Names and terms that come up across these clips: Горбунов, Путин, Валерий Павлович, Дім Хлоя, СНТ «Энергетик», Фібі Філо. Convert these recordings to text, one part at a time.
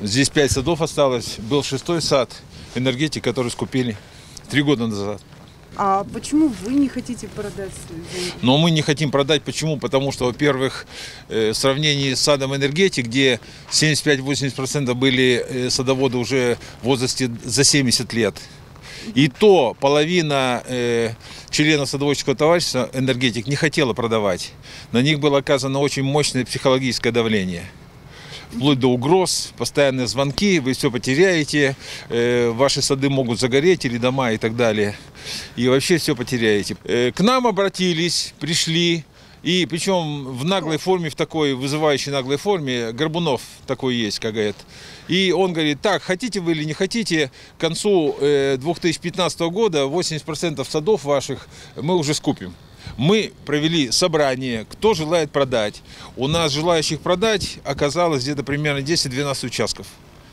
Здесь 5 садов осталось. Был 6-й сад «Энергетик», который скупили 3 года назад. А почему вы не хотите продать? Но мы не хотим продать. Почему? Потому что, во-первых, в сравнении с садом «Энергетик», где 75-80% были садоводы уже в возрасте за 70 лет, и то половина членов садоводческого товарищества «Энергетик» не хотела продавать. На них было оказано очень мощное психологическое давление. Вплоть до угроз, постоянные звонки, вы все потеряете, ваши сады могут загореть или дома и так далее. И вообще все потеряете. К нам обратились, пришли, и причем в наглой форме, в такой вызывающей наглой форме, Горбунов такой есть, как говорит. И он говорит, так, хотите вы или не хотите, к концу 2015 года 80% садов ваших мы уже скупим. Мы провели собрание, кто желает продать. У нас желающих продать оказалось где-то примерно 10-12 участков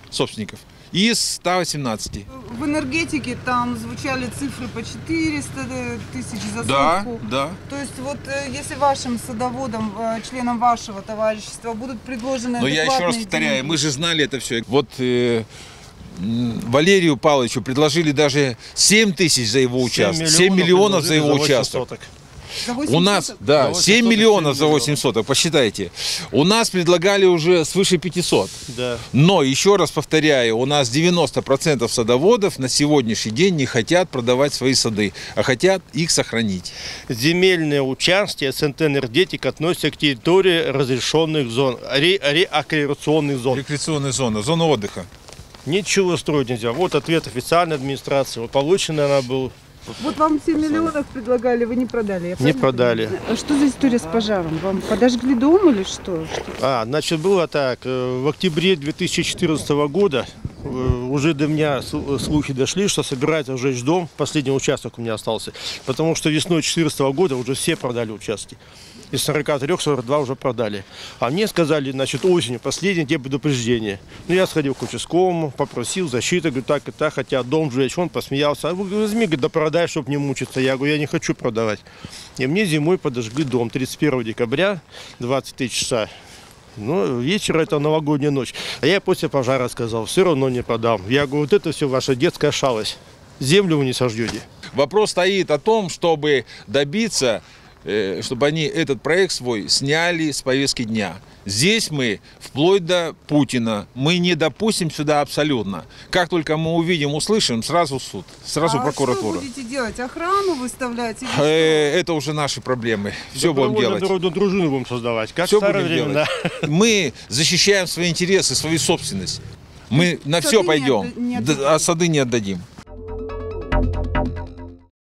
собственников из 118. В «Энергетике» там звучали цифры по 400 000 за сотку. Да, да. То есть вот если вашим садоводам, членам вашего товарищества будут предложены... Но я еще раз повторяю, деньги. Мы же знали это все. Вот Валерию Павловичу предложили даже 7 000 за его участок, 7 миллионов за его участок. У нас, да, 7 миллионов за 8 соток, посчитайте. У нас предлагали уже свыше 500. Да. Но, еще раз повторяю, у нас 90% садоводов на сегодняшний день не хотят продавать свои сады, а хотят их сохранить. Земельные участки СНТ «Энергетик» относятся к территории разрешенных зон, рекреационных зон. Рекреационная зона, зона отдыха. Ничего строить нельзя. Вот ответ официальной администрации. Вот полученный она был. Вот вам 7 миллионов предлагали, вы не продали. Не продали. Что за история с пожаром? Вам подожгли дом или что? Значит, было так. В октябре 2014 года уже до меня слухи дошли, что собирается сжечь дом. Последний участок у меня остался. Потому что весной 2014 года уже все продали участки. Из 43, 42 уже продали. А мне сказали, значит, осенью, последний день предупреждения. Ну, я сходил к участковому, попросил защиту, говорю, так и так, хотя дом жечь. Он посмеялся. А возьми, говорит, да продай, чтобы не мучиться. Я говорю, я не хочу продавать. И мне зимой подожгли дом 31 декабря, 23 часа. Ну, вечер, это новогодняя ночь. А я после пожара сказал, все равно не продам. Я говорю, вот это все ваша детская шалость. Землю вы не сожжете. Вопрос стоит о том, чтобы добиться... чтобы они этот проект свой сняли с повестки дня. Здесь мы, вплоть до Путина, мы не допустим сюда абсолютно. Как только мы увидим, услышим, сразу суд, сразу прокуратура. Что будете делать? Охрану выставлять? Это уже наши проблемы. Все будем делать. Народную дружину будем создавать. Как все будем делать. Мы защищаем свои интересы, свою собственность. Мы на все пойдем, а сады не отдадим.